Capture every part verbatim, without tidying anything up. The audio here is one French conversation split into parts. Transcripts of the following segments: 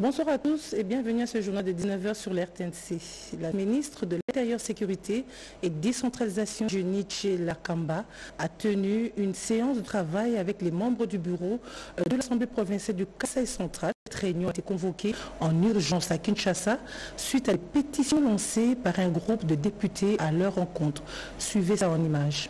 Bonsoir à tous et bienvenue à ce journal de dix-neuf heures sur l'R T N C. La ministre de l'Intérieur, Sécurité et Décentralisation, Junichi Lakamba, a tenu une séance de travail avec les membres du bureau de l'Assemblée provinciale du Kasaï central. Cette réunion a été convoquée en urgence à Kinshasa suite à des pétitions lancées par un groupe de députés à leur rencontre. Suivez ça en images.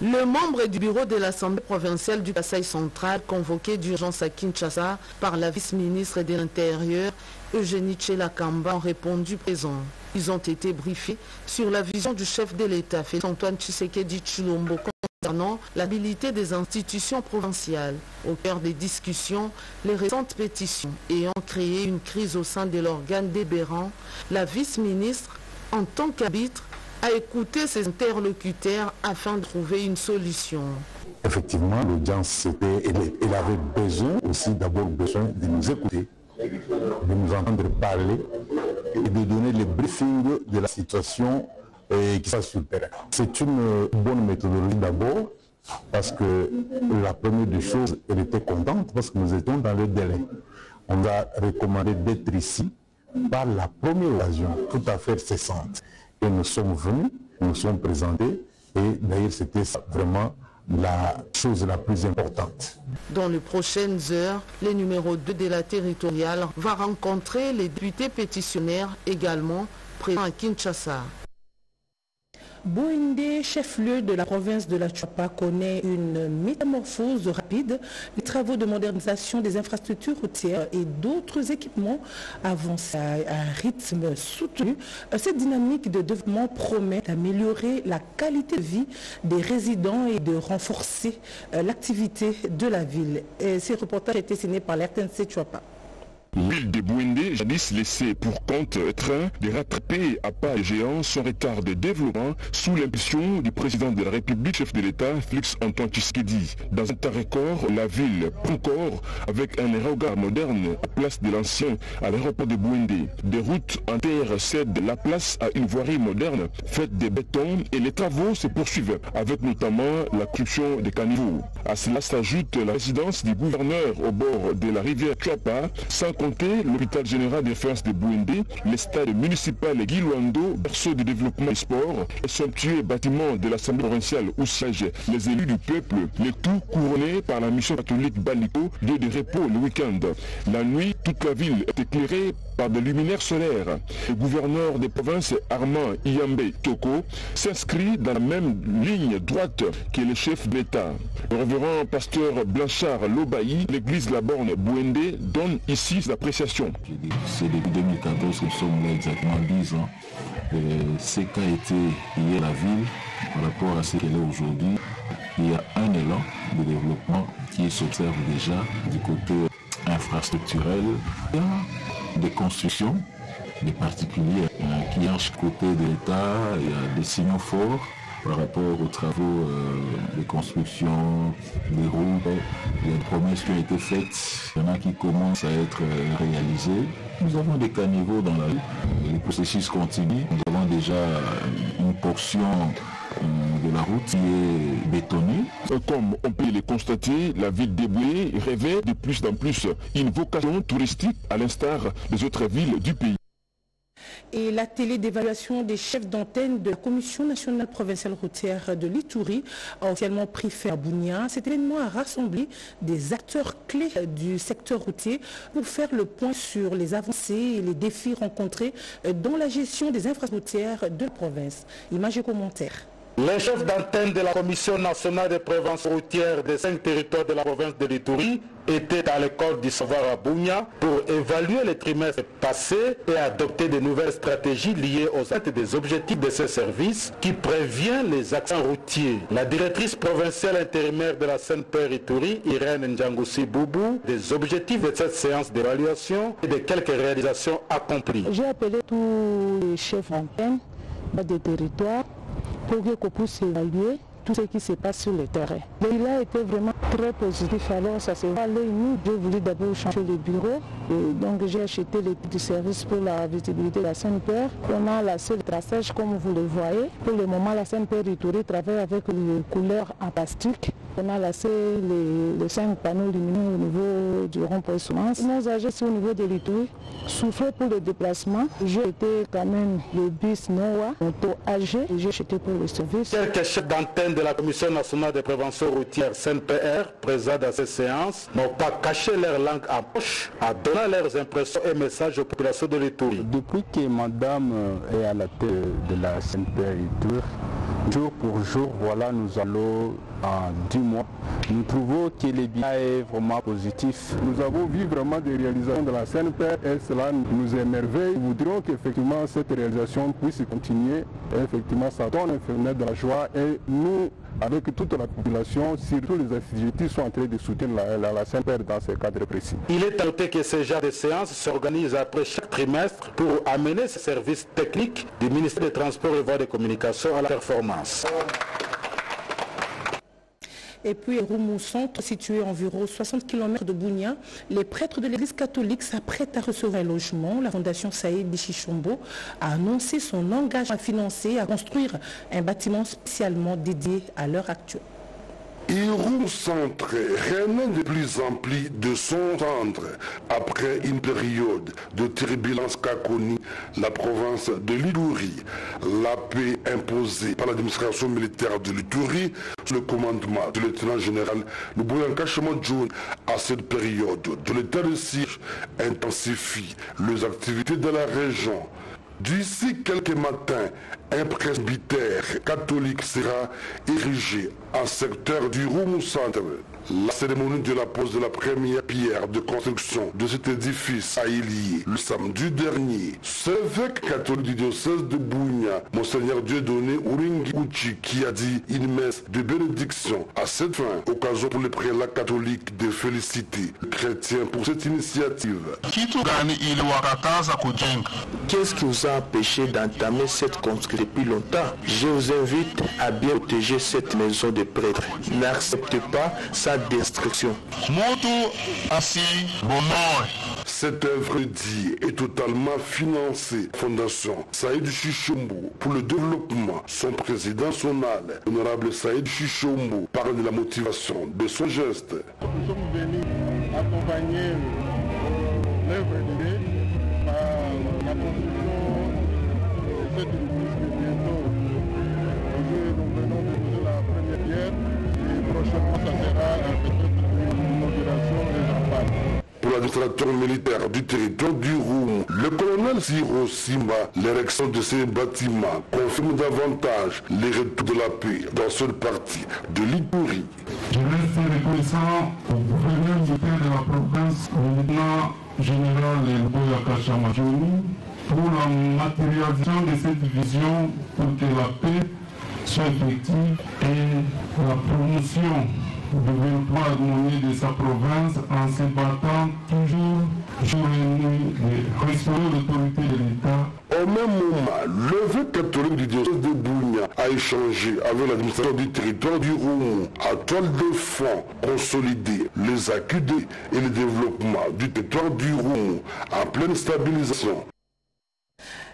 Le membre du bureau de l'Assemblée provinciale du Kasaï central, convoqué d'urgence à Kinshasa par la vice-ministre de l'Intérieur, Eugénie Tshela Kamba, ont répondu présent. Ils ont été briefés sur la vision du chef de l'État, Félix Antoine Tshisekedi Tshilombo, concernant l'habilité des institutions provinciales. Au cœur des discussions, les récentes pétitions ayant créé une crise au sein de l'organe délibérant, la vice-ministre, en tant qu'arbitre, à écouter ses interlocuteurs afin de trouver une solution. Effectivement, l'audience, c'était, elle, elle avait besoin aussi, d'abord besoin de nous écouter, de nous entendre parler et de donner le briefing de la situation et qui soit sur le terrain. C'est une bonne méthodologie d'abord, parce que la première des choses, elle était contente parce que nous étions dans le délai. On a recommandé d'être ici par la première occasion, tout à fait cessante. Et nous sommes venus, nous sommes présentés, et d'ailleurs c'était vraiment la chose la plus importante. Dans les prochaines heures, le numéro deux de la territoriale va rencontrer les députés pétitionnaires également présents à Kinshasa. Boende, chef-lieu de la province de la Tshuapa, connaît une métamorphose rapide. Les travaux de modernisation des infrastructures routières et d'autres équipements avancent à un rythme soutenu. Cette dynamique de développement promet d'améliorer la qualité de vie des résidents et de renforcer l'activité de la ville. Et ces reportages étaient signés par l'R T N C Tshuapa. L'île de Bouindé, jadis laissée pour compte train, de rattraper à pas géants son retard de développement sous l'impulsion du président de la République, chef de l'État, Félix Antoine Tshisekedi. Dans un temps record, la ville prend corps avec un aérogare moderne à place de l'ancien à l'aéroport de Bouindé. Des routes en terre cèdent la place à une voirie moderne faite de béton et les travaux se poursuivent, avec notamment la construction des caniveaux. À cela s'ajoute la résidence du gouverneur au bord de la rivière Tshuapa, sans l'hôpital général des forces de Bouindé, le stade municipal de Guilouando, berceau de développement et sport, et somptueux bâtiment de l'Assemblée provinciale où siègent les élus du peuple, le tout couronné par la mission catholique Balico, lieu de repos le week-end. La nuit, toute la ville est éclairée par des luminaires solaires. Le gouverneur des provinces, Armand Iambé Toko, s'inscrit dans la même ligne droite que le chef de l'État. Le révérend pasteur Blanchard Lobaï, l'église La Borne Bouindé, donne ici d'appréciation. C'est depuis deux mille quatorze que nous sommes là, exactement dix ans. Euh, ce qu'a été hier la ville par rapport à ce qu'elle est aujourd'hui, il y a un élan de développement qui s'observe déjà du côté infrastructurel. Il y a des constructions, des particuliers euh, qui marchent côté de l'État, il y a des signaux forts par rapport aux travaux euh, de construction, des routes, des promesses qui ont été faites, il y en a qui commencent à être euh, réalisées. Nous avons des caniveaux dans la rue, le processus continue. Nous avons déjà une portion de la route qui est bétonnée. Comme on peut le constater, la ville de Boué rêvait de plus en plus une vocation touristique à l'instar des autres villes du pays. Et la télé d'évaluation des chefs d'antenne de la Commission nationale provinciale routière de l'Ituri, officiellement pris fait à Bunia, cet événement a rassemblé des acteurs clés du secteur routier pour faire le point sur les avancées et les défis rencontrés dans la gestion des infrastructures routières de la province. Images et commentaires. Les chefs d'antenne de la Commission nationale de prévention routière des cinq territoires de la province de l'Ituri étaient à l'école du savoir à Bunia pour évaluer les trimestres passés et adopter de nouvelles stratégies liées aux atteintes des objectifs de ce service qui prévient les accidents routiers. La directrice provinciale intérimaire de la C N P R Ituri, Irène Ndjangoussi-Boubou, des objectifs de cette séance d'évaluation et de quelques réalisations accomplies. J'ai appelé tous les chefs d'antenne des territoires pour qu'on puisse évaluer tout ce qui se passe sur le terrain. Mais il a été vraiment très positif, alors ça s'est allé. Nous, j'ai voulu d'abord changer le bureau, et donc j'ai acheté les petits services pour la visibilité de la C N P R. On a lancé le traçage comme vous le voyez. Pour le moment, la C N P R Ituri travaille avec les couleurs en plastique. On a laissé les, les cinq panneaux lumineux au niveau du rond-point Souance. Nos agents au niveau de l'Itoui souffraient pour le déplacement. J'ai été quand même le bus Noah, moto A G, et j'ai jeté pour le service. Quelques chefs d'antenne de la Commission nationale de prévention routière C N P R, présents à ces séances, n'ont pas caché leur langue en poche, en donnant leurs impressions et messages aux populations de l'Itoui. Depuis que madame est à la tête de la C N P R Itoui, jour pour jour, voilà, nous allons en dix mois. Nous trouvons que les biens est vraiment positif. Nous avons vu vraiment des réalisations de la C N P R et cela nous émerveille. Nous voudrions qu'effectivement cette réalisation puisse continuer. Et effectivement, ça donne un phénomène de la joie et nous, avec toute la population, surtout les activités sont en train de soutenir la, la, la C N P R dans ces cadres précis. Il est à noter que ces genres de séances s'organisent après chaque trimestre pour amener ces services techniques du ministère des Transports et Voies de Communication à la performance. Et puis Roumou Centre, situé à environ soixante kilomètres de Bunia, les prêtres de l'église catholique s'apprêtent à recevoir un logement. La fondation Saïd Bchchombo a annoncé son engagement à financer, à construire un bâtiment spécialement dédié à l'heure actuelle. Roumou Centre règne de plus en plus de son centre. Après une période de turbulence qu'a connue la province de l'Ituri, la paix imposée par l'administration militaire de l'Ituri, sous le commandement du lieutenant général Luboya N'Kashama Johnny, à cette période de l'état de siège, intensifie les activités de la région. D'ici quelques matins, un presbytère catholique sera érigé en secteur du Roumou Centre. La cérémonie de la pose de la première pierre de construction de cet édifice a eu lieu le samedi dernier. C'est l'évêque catholique du diocèse de Bounia, Monseigneur Dieudonné Ouringi-Uchi, qui a dit une messe de bénédiction. À cette fin, occasion pour les prélats catholiques de féliciter les chrétiens pour cette initiative. Qu'est-ce qui vous a empêché d'entamer cette construction depuis longtemps? Je vous invite à bien protéger cette maison de prêtres. N'acceptez pas sa destruction. Cette œuvre dédiée est totalement financée. Fondation Saïd Bchchombo pour le développement. Son président sonal, honorable Saïd Bchchombo, parle de la motivation de son geste. Nous sommes venus accompagner l'œuvre de Dieu par la construction de cette église que bientôt nous venons de poser la première pierre. Pour l'administrateur militaire du territoire du Roumou, le colonel Sirosima, l'érection de ces bâtiments confirme davantage les retours de la paix dans cette partie de l'Ituri. Je reste reconnaissant au gouverneur militaire de la province, au lieutenant général Luboya N'Kashama Johnny, pour la matérialisation de cette vision pour que la paix soit effective et la promotion du développement harmonieux de sa province en se battant toujours jour et nuit et respectant l'autorité de l'État. Au même moment, l'évêque catholique du diocèse de Bunia a échangé avec l'administration du territoire du Roumou à toile de fond, consolider les acquis et le développement du territoire du Roumou en pleine stabilisation.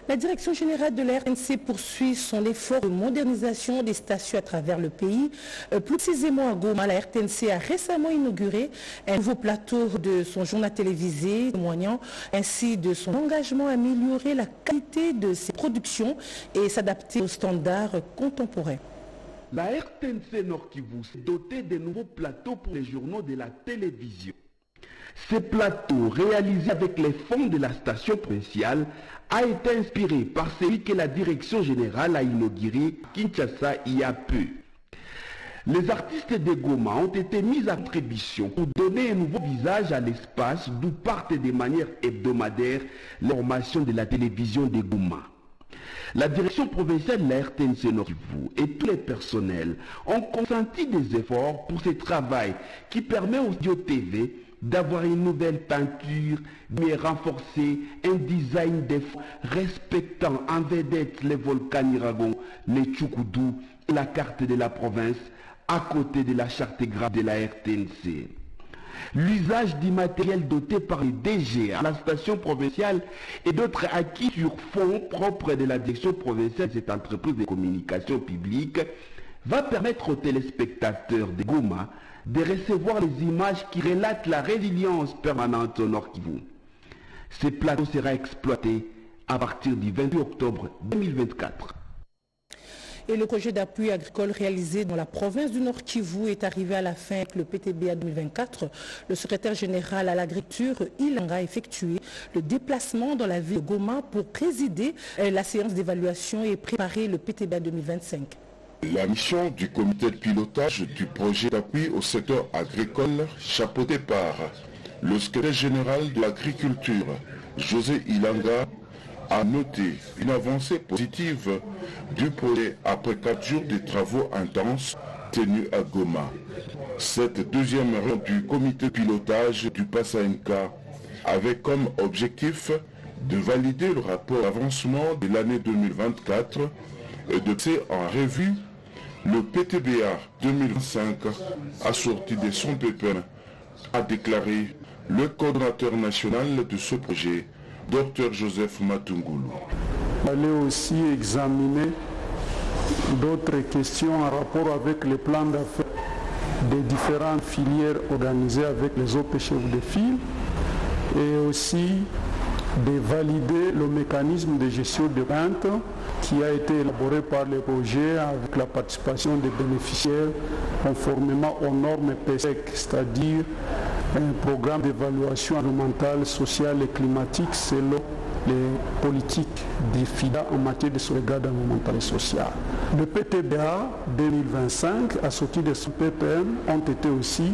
La direction générale de la R T N C poursuit son effort de modernisation des stations à travers le pays. Plus précisément à Goma, la R T N C a récemment inauguré un nouveau plateau de son journal télévisé, témoignant ainsi de son engagement à améliorer la qualité de ses productions et s'adapter aux standards contemporains. La R T N C Nord Kivu s'est dotée de nouveaux plateaux pour les journaux de la télévision. Ces plateaux, réalisés avec les fonds de la station provinciale, a été inspiré par celui que la direction générale a inauguré Kinshasa il y a peu. Les artistes de Goma ont été mis à contribution pour donner un nouveau visage à l'espace d'où partent de manière hebdomadaire les formations de la télévision de Goma. La direction provinciale de la R T N C Nord-Kivu et tous les personnels ont consenti des efforts pour ce travail qui permet aux Audio T V d'avoir une nouvelle peinture, mais renforcée, un design des fonds respectant en vedette les volcans Iragon, les Tchoukoudou et la carte de la province à côté de la charte graphique de la R T N C. L'usage du matériel doté par les D G A, la station provinciale et d'autres acquis sur fonds propres de la direction provinciale de cette entreprise de communication publique va permettre aux téléspectateurs de Goma de recevoir les images qui relatent la résilience permanente au Nord Kivu. Ce plateau sera exploité à partir du vingt-huit octobre deux mille vingt-quatre. Et le projet d'appui agricole réalisé dans la province du Nord Kivu est arrivé à la fin avec le P T B A deux mille vingt-quatre. Le secrétaire général à l'agriculture, Ilanga, a effectué le déplacement dans la ville de Goma pour présider la séance d'évaluation et préparer le P T B A deux mille vingt-cinq. La mission du comité de pilotage du projet d'appui au secteur agricole, chapeauté par le secrétaire général de l'agriculture, José Ilanga, a noté une avancée positive du projet après quatre jours de travaux intenses tenus à Goma. Cette deuxième réunion du comité pilotage du PASANCA avait comme objectif de valider le rapport d'avancement de l'année deux mille vingt-quatre et de passer en revue le P T B A deux mille vingt-cinq assorti de son P P M, a déclaré le coordonnateur national de ce projet, Docteur Joseph Matungoulou. On allait aussi examiner d'autres questions en rapport avec les plans d'affaires des différentes filières organisées avec les autres chefs de file et aussi de valider le mécanisme de gestion de vente qui a été élaboré par le projet avec la participation des bénéficiaires conformément aux normes P S E C, c'est-à-dire un programme d'évaluation environnementale, sociale et climatique selon les politiques des FIDA en matière de sauvegarde environnementale et sociale. Le P T B A deux mille vingt-cinq, assorti de ce P P M, ont été aussi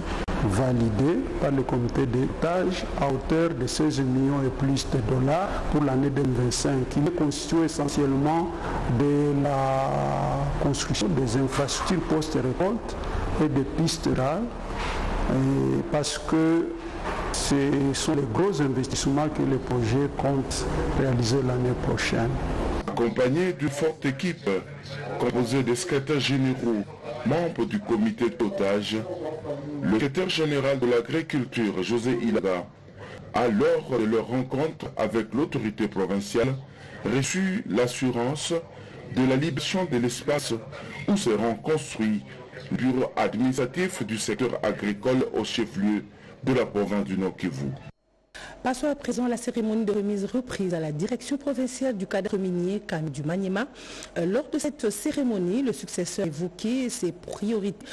validés par le comité d'étage à hauteur de seize millions et plus de dollars pour l'année deux mille vingt-cinq. Il est constitué essentiellement de la construction des infrastructures post-récolte et des pistes rurales. Et parce que ce sont les gros investissements que le projet compte réaliser l'année prochaine. Accompagné d'une forte équipe composée de secrétaires généraux, membres du comité de pilotage, le secrétaire général de l'agriculture, José Ilanga, à l'heure de leur rencontre avec l'autorité provinciale, reçut l'assurance de la libération de l'espace où seront construits le bureau administratif du secteur agricole au chef-lieu de la province du Nord Kivu. Passons à présent à la cérémonie de remise reprise à la direction provinciale du cadre minier du Maniema. Lors de cette cérémonie, le successeur a évoqué ses priorités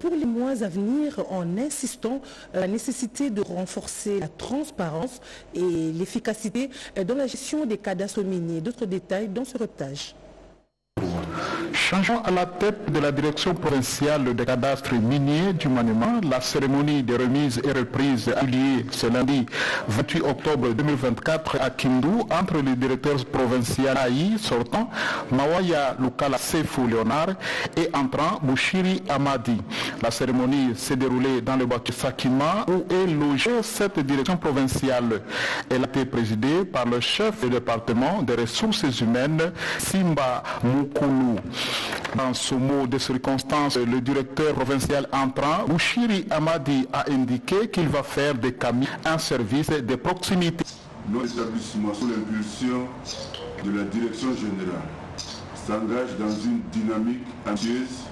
pour les mois à venir en insistant sur la nécessité de renforcer la transparence et l'efficacité dans la gestion des cadastres miniers. D'autres détails dans ce reportage. Changeant à la tête de la direction provinciale des cadastres miniers du Maniema, la cérémonie de remise et reprise a eu lieu ce lundi vingt-huit octobre deux mille vingt-quatre à Kindu entre le directeur provincial A I sortant Mawaya Lukala Sefou Léonard et entrant Mushiri Amadi. La cérémonie s'est déroulée dans le bâtiment Sakima où est logée cette direction provinciale. Elle a été présidée par le chef du département des ressources humaines Simba Mukulu. Dans ce mot de circonstance, le directeur provincial entrant, Mushiri Amadi, a indiqué qu'il va faire des camions un service de proximité. Nos établissements, sous l'impulsion de la direction générale, s'engagent dans une dynamique ambitieuse,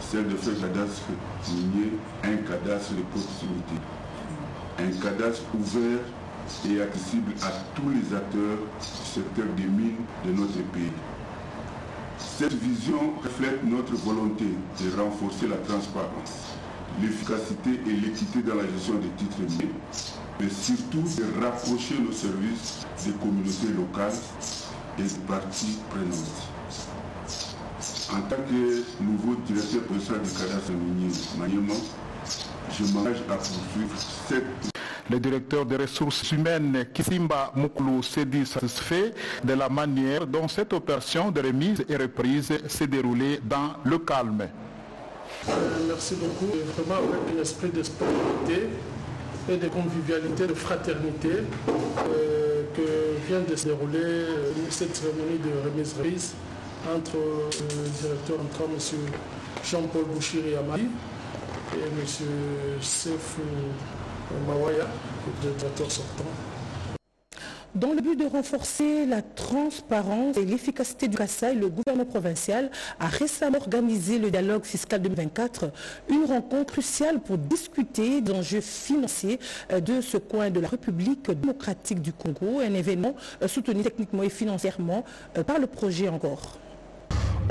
celle de faire un cadastre minier, un cadastre de proximité, un cadastre ouvert et accessible à tous les acteurs du secteur des mines de notre pays. Cette vision reflète notre volonté de renforcer la transparence, l'efficacité et l'équité dans la gestion des titres miniers, mais surtout de rapprocher nos services des communautés locales et des parties prenantes. En tant que nouveau directeur provincial du cadastre minier Maniema, je m'engage à poursuivre cette... Le directeur des ressources humaines, Kissimba Mukulu, s'est dit satisfait de la manière dont cette opération de remise et reprise s'est déroulée dans le calme. Merci beaucoup. Vraiment avec un esprit de solidarité et de convivialité, de fraternité euh, que vient de se dérouler euh, cette cérémonie de remise et reprise entre euh, le directeur entrant, M. Jean-Paul Bouchiri-Yamaï et M. Sefou Mawaya, le directeur sortant. Dans le but de renforcer la transparence et l'efficacité du Kasaï, le gouvernement provincial a récemment organisé le dialogue fiscal deux mille vingt-quatre, une rencontre cruciale pour discuter d'enjeux financiers de ce coin de la République démocratique du Congo, un événement soutenu techniquement et financièrement par le projet Angor.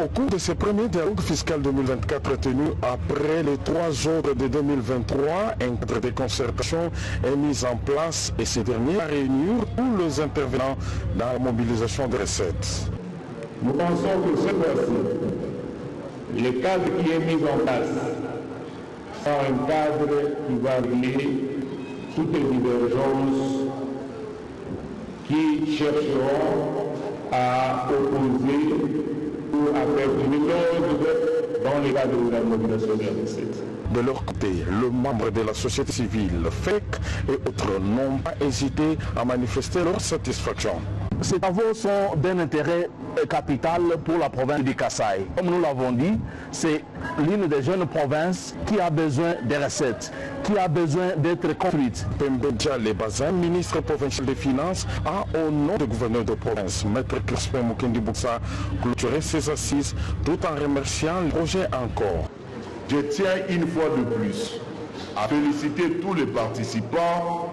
Au cours de ce premier dialogue fiscal deux mille vingt-quatre tenu après les trois autres de deux mille vingt-trois, un cadre de concertation est mis en place et ces derniers vont réunir tous les intervenants dans la mobilisation des recettes. Nous pensons que cette fois-ci, le cadre qui est mis en place sera un cadre qui va régler toutes les divergences qui chercheront à opposer après dans les cadres de la mobilisation des recettes. De leur côté, le membre de la société civile, F E C et autres n'ont pas hésité à manifester leur satisfaction. Ces travaux sont d'un intérêt capital pour la province du Kasaï. Comme nous l'avons dit, c'est l'une des jeunes provinces qui a besoin des recettes, qui a besoin d'être construite. Mbodja Lebasin, ministre provincial des Finances, a au nom du gouverneur de province, maître Christophe Moukendiboussa, clôturé ses assises tout en remerciant le projet encore. Je tiens une fois de plus à féliciter tous les participants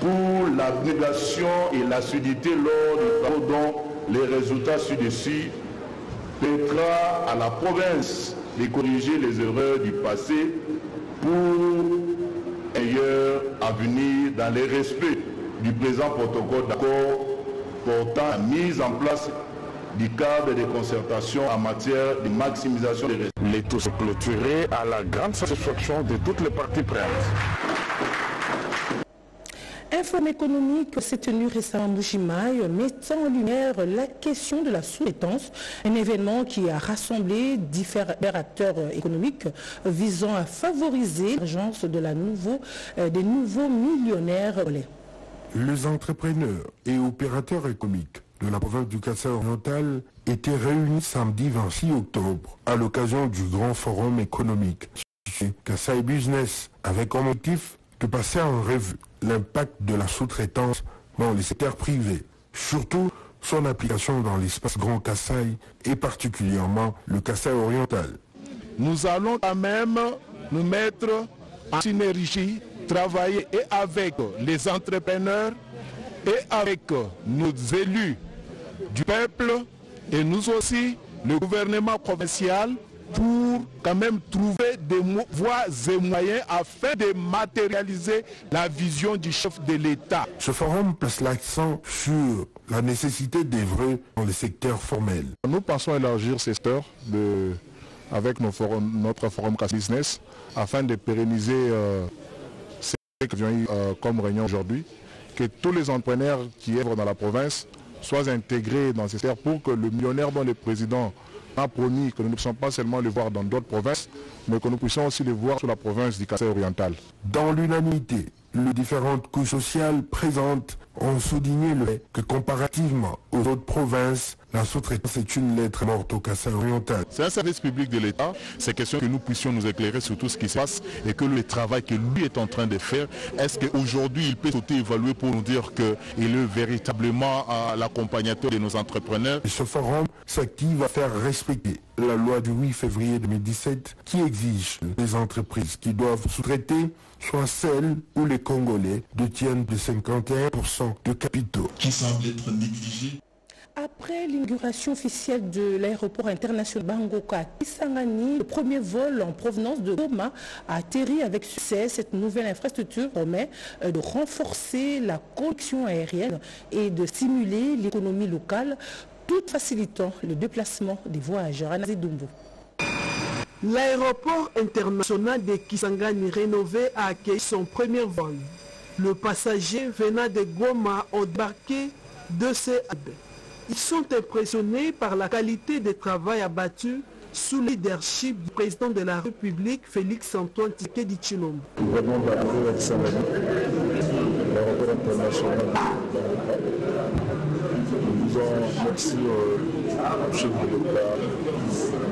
pour l'abnégation et l'assiduité lors des travaux dont les résultats ci-dessus permettra à la province de corriger les erreurs du passé pour un meilleur avenir dans le respect du présent protocole d'accord portant la mise en place du cadre de concertation en matière de maximisation des résultats. Les tous clôturés à la grande satisfaction de toutes les parties prenantes. Un forum économique s'est tenu récemment à Mbujimaï, mettant en lumière la question de la sous-traitance, un événement qui a rassemblé différents acteurs économiques visant à favoriser l'émergence de la nouveau, euh, des nouveaux millionnaires. Les entrepreneurs et opérateurs économiques de la province du Kasaï oriental étaient réunis samedi vingt-six octobre à l'occasion du grand forum économique Kasaï Business avec comme objectif de passer en revue l'impact de la sous-traitance dans les secteurs privés, surtout son application dans l'espace Grand Kasaï et particulièrement le Kasaï oriental. Nous allons quand même nous mettre en synergie, travailler et avec les entrepreneurs et avec nos élus du peuple et nous aussi, le gouvernement provincial, pour quand même trouver des voies et moyens afin de matérialiser la vision du chef de l'État. Ce forum place l'accent sur la nécessité d'œuvrer dans les secteurs formels. Nous pensons élargir ces secteurs de, avec nos forums, notre forum Kasaï Business afin de pérenniser euh, ces que nous avons eu euh, comme réunion aujourd'hui, que tous les entrepreneurs qui œuvrent dans la province soient intégrés dans ces secteurs pour que le millionnaire dont le président a promis que nous ne puissions pas seulement le voir dans d'autres provinces, mais que nous puissions aussi le voir sur la province du Kasaï oriental. Dans l'unanimité, les différentes couches sociales présentes ont souligné le fait que comparativement aux autres provinces, la sous-traitance est une lettre morte au Kasaï oriental. C'est un service public de l'État, c'est question que nous puissions nous éclairer sur tout ce qui se passe et que le travail que lui est en train de faire, est-ce qu'aujourd'hui il peut s'auto-évaluer pour nous dire qu'il est véritablement l'accompagnateur de nos entrepreneurs? Ce forum s'active à faire respecter la loi du huit février deux mille dix-sept qui exige que les entreprises qui doivent sous-traiter soient celles où les Congolais détiennent de cinquante et un pour cent de capitaux qui semblent être négligés. Après l'inauguration officielle de l'aéroport international Bangoka à Kisangani, le premier vol en provenance de Goma a atterri avec succès. Cette nouvelle infrastructure promet de renforcer la connexion aérienne et de stimuler l'économie locale, tout facilitant le déplacement des voyageurs. L'aéroport international de Kisangani rénové a accueilli son premier vol. Le passager venant de Goma ont débarqué de C A B. Ils sont impressionnés par la qualité de travail abattu sous le leadership du président de la République, Félix Antoine Tshisekedi Tshilombo. Le gouvernement de la République de Saint-Denis, l'aéroport international, nous disons merci au chef de l'État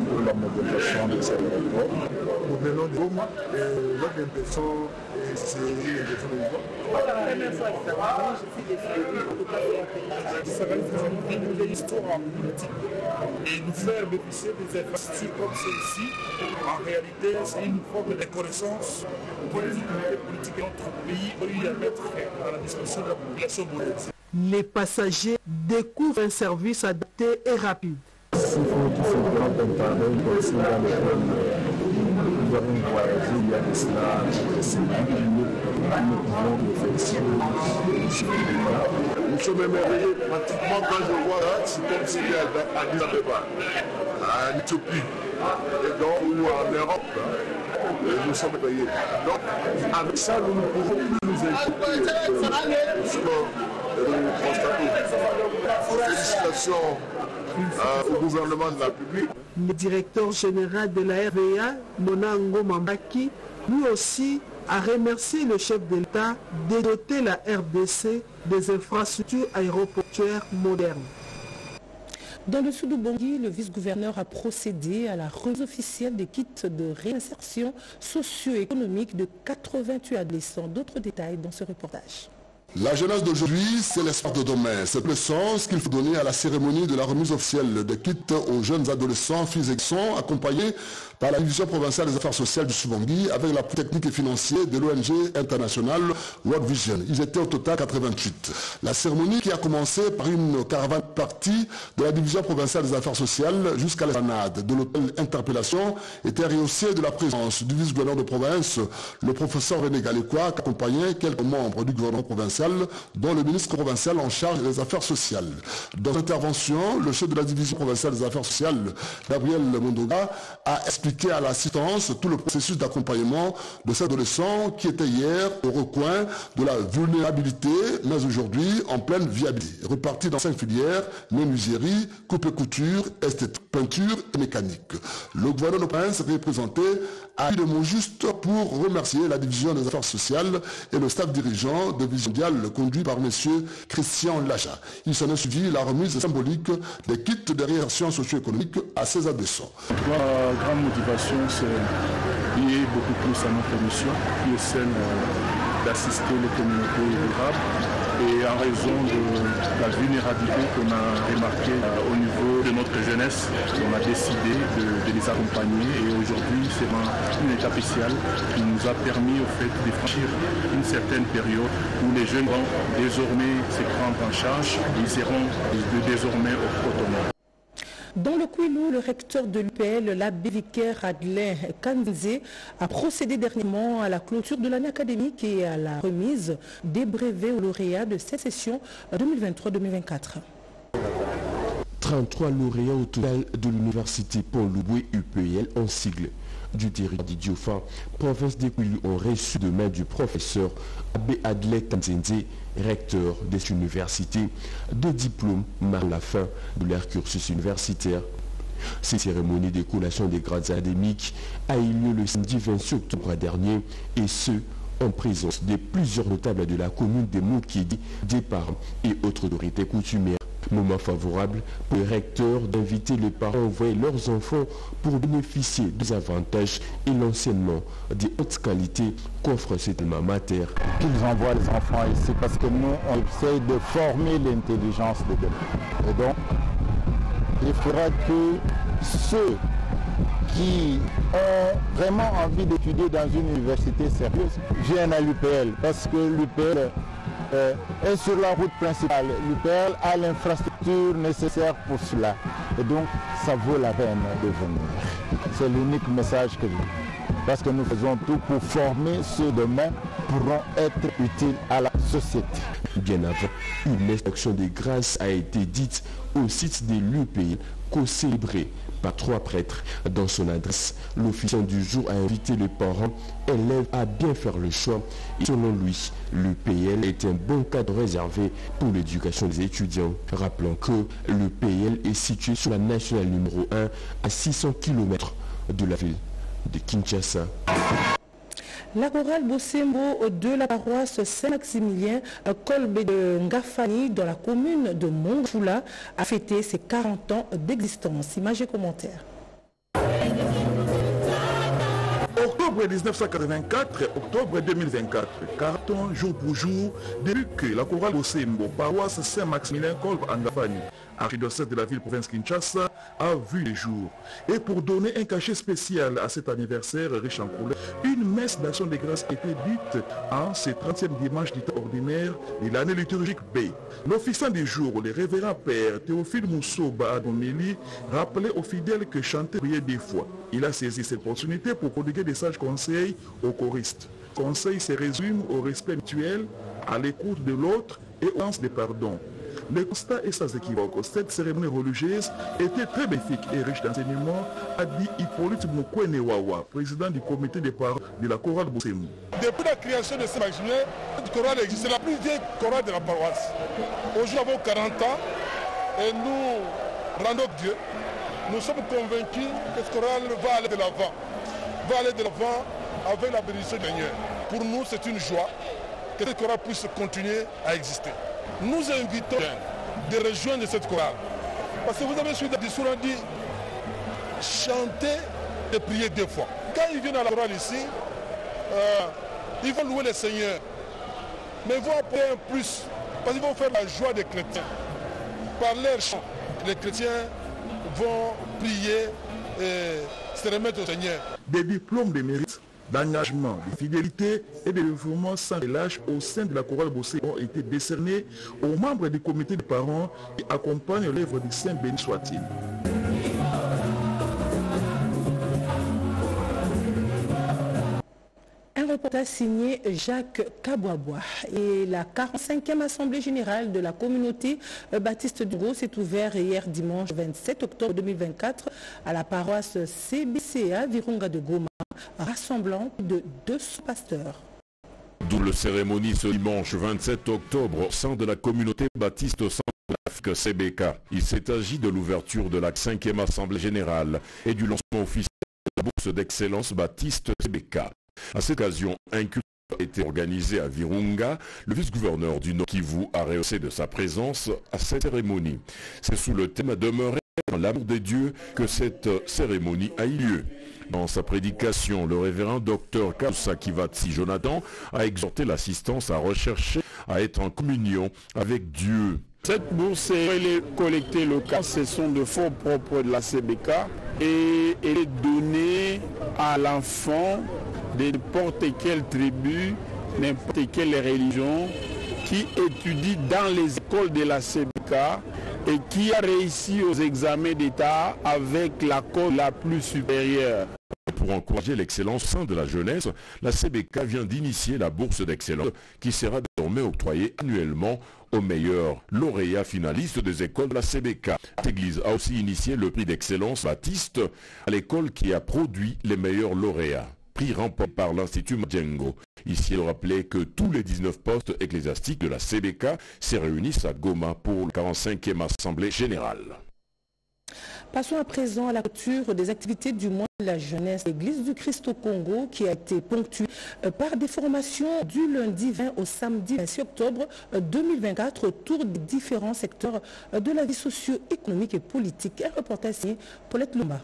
pour la mobilisation de cet aéroport. Nous venons de Rome et notre impression est de l'histoire politique. Et nous faire bénéficier des infrastructures comme celle-ci, en réalité, c'est une forme de connaissance politique et politique de notre pays pour y mettre à la disposition de la population burundaise. Les passagers découvrent un service adapté et rapide. Nous avons voyagé il y a de cela, c'est nous nous sommes émerveillés pratiquement quand je vois, c'est comme s'il y avait à Addis Abeba, à l'Éthiopie, et donc ou en Europe, nous sommes émerveillés. Donc avec ça, nous ne pouvons plus nous inquiéter de ce que nous constatons. Félicitations euh, au gouvernement de la République. Le directeur général de la R V A, Mona Ngo Mambaki, lui aussi a remercié le chef de l'État de doter la R D C des infrastructures aéroportuaires modernes. Dans le sud de Bangui, le vice-gouverneur a procédé à la remise officielle des kits de réinsertion socio-économique de quatre-vingt-huit adolescents. D'autres détails dans ce reportage. La jeunesse d'aujourd'hui, c'est l'espoir de demain. C'est le sens qu'il faut donner à la cérémonie de la remise officielle des kits aux jeunes adolescents, filles et garçons, accompagnés par la division provinciale des affaires sociales du Sud-Bangui avec l'appui technique et financier de l'O N G internationale World Vision. Ils étaient au total quatre-vingt-huit. La cérémonie qui a commencé par une caravane partie de la division provinciale des affaires sociales jusqu'à l'esplanade de l'hôtel Interpellation était rehaussée de la présence du vice-gouverneur de province, le professeur René Galéco, qui accompagnait quelques membres du gouvernement provincial, dont le ministre provincial en charge des affaires sociales. Dans l'intervention, le chef de la division provinciale des affaires sociales, Gabriel Mondoga, a expliqué à l'assistance tout le processus d'accompagnement de ces adolescents qui étaient hier au recoin de la vulnérabilité, mais aujourd'hui en pleine viabilité. Repartis dans cinq filières, menuiserie, coupe et couture, esthétique, peinture et mécanique. Le gouvernement de province représenté a eu des mots justes pour remercier la division des affaires sociales et le staff dirigeant de Vision Mondiale conduit par M. Christian Lachat. Il s'en est suivi la remise symbolique des kits de réinsertion socio-économique à ces adolescents. C'est lié beaucoup plus à notre mission qui est celle d'assister les communautés vulnérables et en raison de la vulnérabilité qu'on a remarquée au niveau de notre jeunesse, on a décidé de, de les accompagner et aujourd'hui c'est une étape spéciale qui nous a permis au fait de franchir une certaine période où les jeunes vont désormais se prendre en charge, ils seront désormais autonomes. Dans le Kwilu, le recteur de l'U P L, l'abbé vicaire Adelin Kanzé, a procédé dernièrement à la clôture de l'année académique et à la remise des brevets aux lauréats de cette session deux mille vingt-trois deux mille vingt-quatre. trente-trois lauréats au total de l'université Paul-Louis U P L en sigle du territoire d'Idiofa, province des Kwilu, ont reçu de main du professeur abbé Adelin Kanzé, recteur des universités, de diplômes marquant la fin de leur cursus universitaire. Cette cérémonie de collation des grades académiques a eu lieu le samedi vingt-six octobre dernier, et ce, en présence de plusieurs notables de la commune de Moukidi, des parents et autres autorités coutumières. Moment favorable pour les recteurs d'inviter les parents à envoyer leurs enfants pour bénéficier des avantages et l'enseignement des hautes qualités qu'offre cette alma mater. Qu'ils envoient les enfants ici parce que nous, on essaye de former l'intelligence de demain. Et donc, il faudra que ceux qui ont vraiment envie d'étudier dans une université sérieuse viennent à l'U P L parce que l'U P L... Euh, et sur la route principale, l'U P L a l'infrastructure nécessaire pour cela. Et donc, ça vaut la peine de venir. C'est l'unique message que j'ai. Parce que nous faisons tout pour former ceux demain pourront être utiles à la société. Bien avant, une extraction de grâce a été dite au site de l'U P L, co-célébrée par trois prêtres. Dans son adresse, l'officiant du jour a invité les parents, élèves à bien faire le choix. Et selon lui, l'U P L est un bon cadre réservé pour l'éducation des étudiants. Rappelons que l'U P L est situé sur la nationale numéro un à six cents kilomètres de la ville de Kinshasa. La chorale Bosembo de la paroisse Saint-Maximilien, Kolbe de Ngafani, dans la commune de Montjoula, a fêté ses quarante ans d'existence. Images et commentaires. octobre mille neuf cent quatre-vingt-quatre, octobre deux mille vingt-quatre, carton jour pour jour, début que la chorale Osembo, paroisse Saint-Maximilien Kolb Angapani, archidiocèse de la ville-province Kinshasa, a vu le jour. Et pour donner un cachet spécial à cet anniversaire riche en couleurs, une messe d'action de grâce était dite en ce trentième dimanche du temps ordinaire de l'année liturgique B. L'officiant du jour, le révérend père Théophile Moussoba Adomeli, rappelait aux fidèles que chanter priait des fois. Il a saisi cette opportunité pour prodiguer des sages conseils aux choristes. Conseil se résume au respect mutuel, à l'écoute de l'autre et au sens des pardons. Le constat est sans équivoque. Cette cérémonie religieuse était très bénéfique et riche d'enseignements, a dit Hippolyte Moukwenewawa, président du comité des parents de la chorale Bosemou. Depuis la création de ce magazine, cette chorale existe, c'est la plus vieille chorale de la paroisse. Aujourd'hui, nous avons quarante ans et nous rendons Dieu. Nous sommes convaincus que cette chorale va aller de l'avant, va aller de l'avant avec la bénédiction du Seigneur. Pour nous, c'est une joie que cette chorale puisse continuer à exister. Nous invitons de rejoindre cette chorale. Parce que vous avez suivi des sourds dit chanter et prier deux fois. Quand ils viennent à la chorale ici, euh, ils vont louer le Seigneur. Mais ils vont apporter un plus. Parce qu'ils vont faire la joie des chrétiens. Par leur chant, les chrétiens vont prier et se remettre au Seigneur. Des diplômes de mérite, d'engagement, de fidélité et de dévouement sans relâche au sein de la chorale Bossé ont été décernés aux membres du comité de parents qui accompagnent l'œuvre du Saint béni soit-il. Un reportage signé Jacques Kabouaboua et la quarante-cinquième Assemblée Générale de la Communauté Baptiste du Gros s'est ouverte hier dimanche vingt-sept octobre deux mille vingt-quatre à la paroisse C B C A Virunga de Goma, rassemblant plus de deux cents pasteurs. Double cérémonie ce dimanche vingt-sept octobre au sein de la communauté baptiste centrafricaine C B K. Il s'agit de l'ouverture de la cinquième Assemblée Générale et du lancement officiel de la bourse d'excellence baptiste C B K. À cette occasion, un culte a été organisé à Virunga. Le vice-gouverneur du Nord-Kivu a rehaussé de sa présence à cette cérémonie. C'est sous le thème « Demeurer dans l'amour de Dieu » que cette cérémonie a eu lieu. Dans sa prédication, le révérend docteur Kausa Kivatsi Jonathan a exhorté l'assistance à rechercher, à être en communion avec Dieu. Cette bourse est collectée locale, ce sont de fonds propres de la C B K et elle est donnée à l'enfant de n'importe quelle tribu, n'importe quelle religion qui étudie dans les écoles de la C B K et qui a réussi aux examens d'État avec la cote la plus supérieure. Pour encourager l'excellence au sein de la jeunesse, la C B K vient d'initier la bourse d'excellence qui sera désormais octroyée annuellement aux meilleurs lauréats finalistes des écoles de la C B K. L'église a aussi initié le prix d'excellence baptiste à l'école qui a produit les meilleurs lauréats. Prix remporté par l'Institut Madjengo. Ici, il rappelait que tous les dix-neuf postes ecclésiastiques de la C B K se réunissent à Goma pour la quarante-cinquième Assemblée Générale. Passons à présent à la clôture des activités du mois de la jeunesse. L'église du Christ au Congo qui a été ponctuée par des formations du lundi vingt au samedi vingt-six octobre deux mille vingt-quatre autour des différents secteurs de la vie socio-économique et politique. Un reportage signé Paulette Lumba.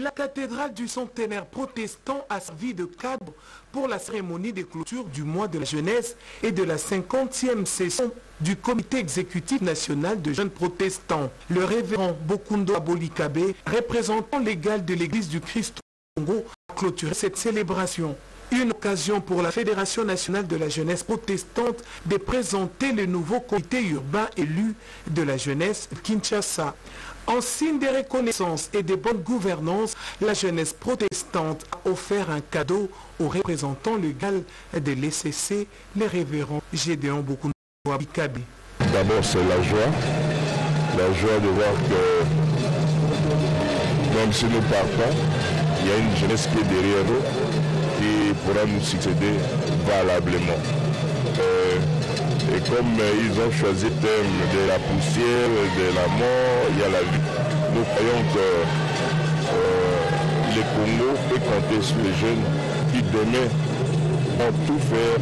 La cathédrale du centenaire protestant a servi de cadre pour la cérémonie de clôture du mois de la jeunesse et de la cinquantième session du comité exécutif national de jeunes protestants. Le révérend Bokundo Abolikabe, représentant légal de l'église du Christ au Congo, a clôturé cette célébration. Une occasion pour la Fédération nationale de la jeunesse protestante de présenter le nouveau comité urbain élu de la jeunesse Kinshasa. En signe de reconnaissance et de bonne gouvernance, la jeunesse protestante a offert un cadeau aux représentants légaux de l'E C C, les révérends Gédéon Bokundo Abikabi. D'abord, c'est la joie. La joie de voir que, même si nous partons, il y a une jeunesse qui est derrière nous, qui pourra nous succéder valablement. Euh, et comme euh, ils ont choisi le thème de la poussière, de la mort, il y a la vie. Nous croyons que euh, le Congo peut compter sur les jeunes qui demain vont tout faire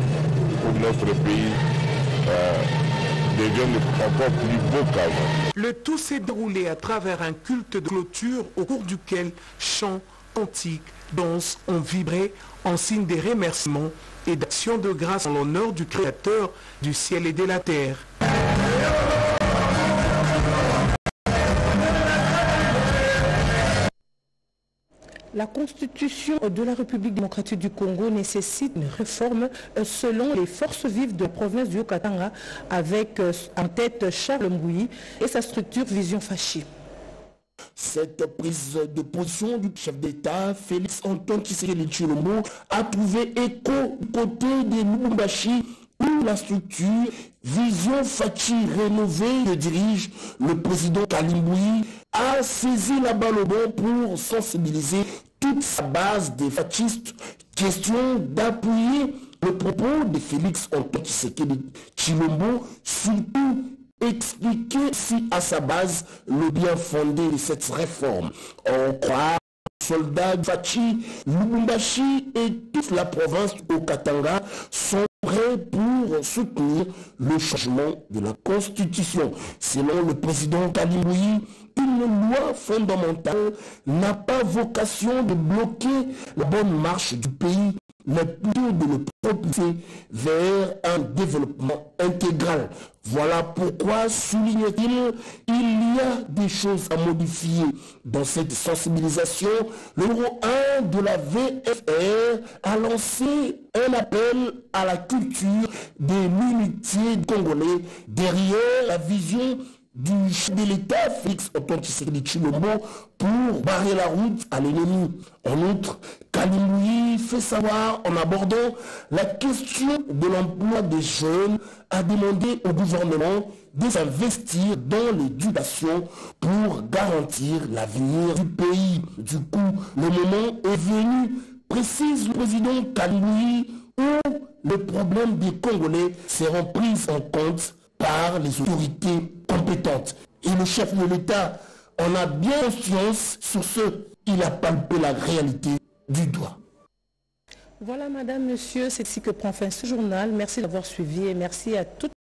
pour notre pays. Euh, Le tout s'est déroulé à travers un culte de clôture au cours duquel chants, cantiques, danses ont vibré en signe des remerciements et d'actions de grâce en l'honneur du Créateur du ciel et de la terre. La Constitution de la République démocratique du Congo nécessite une réforme selon les forces vives de la province du Haut-Katanga avec en tête Charles Mbouyi et sa structure Vision Fachi. Cette prise de position du chef d'État, Félix Antoine Tshisekedi Tshilombo, a trouvé écho du côté des Lubumbashi où la structure Vision Fachi rénovée que dirige le président Kalimoui a saisi la balle au bond pour sensibiliser toute sa base des fachistes, question d'appuyer le propos de Félix Antoine Tshisekedi Tshilombo, surtout expliquer si à sa base le bien fondé de cette réforme. On croit soldats Fachi, Lubumbashi et toute la province au Katanga sont prêts pour soutenir le changement de la Constitution. Selon le président Kalimoui, une loi fondamentale n'a pas vocation de bloquer la bonne marche du pays, mais plutôt de le propulser vers un développement intégral. Voilà pourquoi, souligne-t-il, il y a des choses à modifier dans cette sensibilisation. Le numéro un de la V F R a lancé un appel à la culture des minutiers congolais derrière la vision du chef de l'État Félix Antoine Tshisekedi Tshilombo pour barrer la route à l'ennemi. En outre, Kalimoui fait savoir en abordant la question de l'emploi des jeunes a demandé au gouvernement de s'investir dans l'éducation pour garantir l'avenir du pays. Du coup, le moment est venu, précise le président Kalimoui, où les problèmes des Congolais seront pris en compte par les autorités compétentes. Et le chef de l'État en a bien conscience, sur ce, il a palpé la réalité du doigt. Voilà, madame, monsieur, c'est ici que prend fin ce journal. Merci d'avoir suivi et merci à toutes.